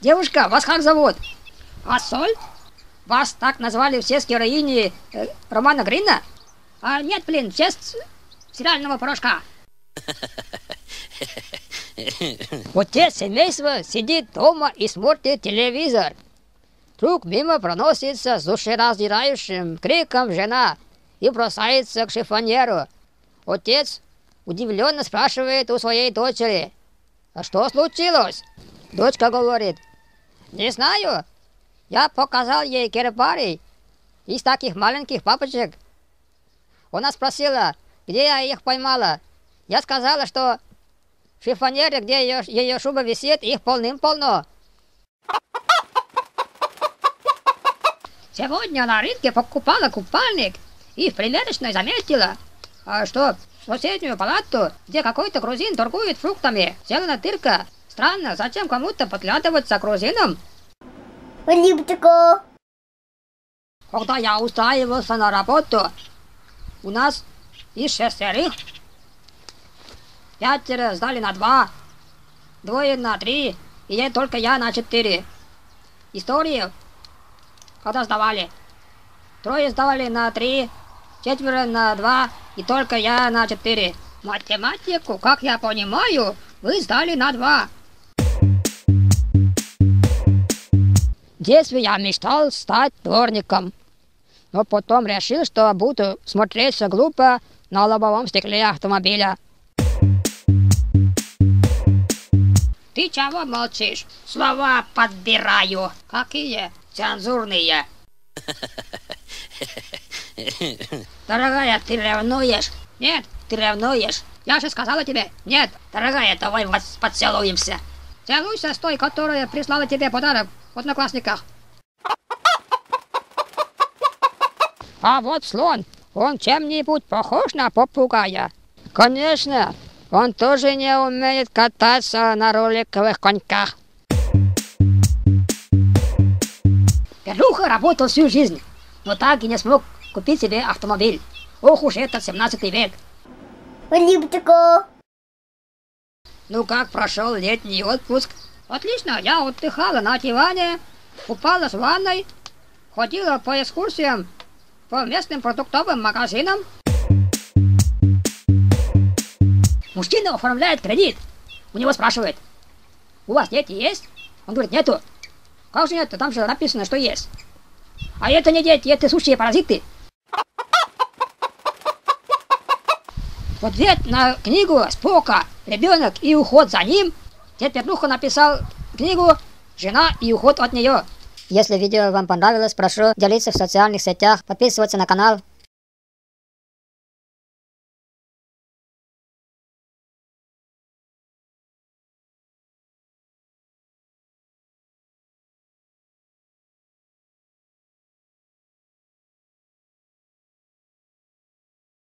Девушка, вас как зовут? Ассоль? Вас так назвали все с героини Романа Грина? А, нет, блин, все с сериального порошка. Вот те семейство сидит дома и смотрит телевизор. Вдруг мимо проносится с душераздирающим криком жена и бросается к шифоньеру. Отец удивленно спрашивает у своей дочери: «А что случилось?» Дочка говорит: «Не знаю, я показал ей гербарий из таких маленьких папочек». Она спросила, где я их поймала. Я сказала, что в шифоньере, где ее шуба висит, их полным-полно. Сегодня на рынке покупала купальник и в примерочной заметила, что в соседнюю палату, где какой-то грузин торгует фруктами, сделана дырка. Странно, зачем кому-то подглядывать за грузином? Когда я устраивался на работу, у нас из шестерых 5 сдали на 2, 2 на 3, и только я на 4. Историю, когда сдавали, 3 сдавали на 3, 4 на 2, и только я на 4. Математику, как я понимаю, вы сдали на 2. В детстве я мечтал стать дворником, но потом решил, что буду смотреться глупо на лобовом стекле автомобиля. Ты чего молчишь? Слова подбираю. Какие цензурные. Дорогая, ты ревнуешь? Нет, ты ревнуешь. Я же сказала тебе. Нет, дорогая, давай поцелуемся. Целуйся с той, которая прислала тебе подарок в Одноклассниках. А вот слон. Он чем-нибудь похож на попугая? Конечно. Он тоже не умеет кататься на роликовых коньках. Петруха работал всю жизнь, но так и не смог купить себе автомобиль. Ох уж этот 17 век. Ну как прошел летний отпуск? Отлично, я отдыхала на диване, купалась в ванной, ходила по экскурсиям по местным продуктовым магазинам. Мужчина оформляет кредит. У него спрашивают: «У вас дети есть?» Он говорит: «Нету». «Как же нету? Там же написано, что есть». «А это не дети, это сущие паразиты». В ответ на книгу Спока «Ребенок и уход за ним» дед Петруха написал книгу «Жена и уход от нее». Если видео вам понравилось, прошу делиться в социальных сетях, подписываться на канал.